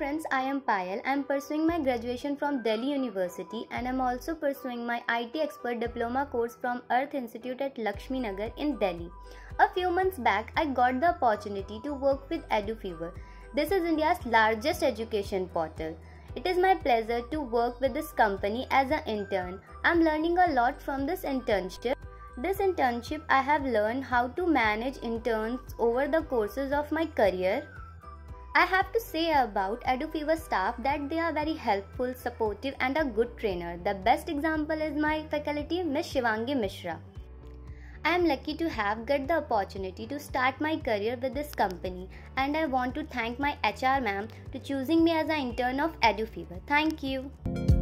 friends, I am Payal. I am pursuing my graduation from Delhi University and I am also pursuing my IT Expert Diploma course from Earth Institute at Lakshminagar in Delhi. A few months back, I got the opportunity to work with Edufever. This is India's largest education portal. It is my pleasure to work with this company as an intern. I am learning a lot from this internship. I have learned how to manage interns over the courses of my career. I have to say about Edufever staff that they are very helpful, supportive and a good trainer. The best example is my faculty, Ms. Shivangi Mishra. I am lucky to have got the opportunity to start my career with this company and I want to thank my HR ma'am to choosing me as an intern of Edufever. Thank you.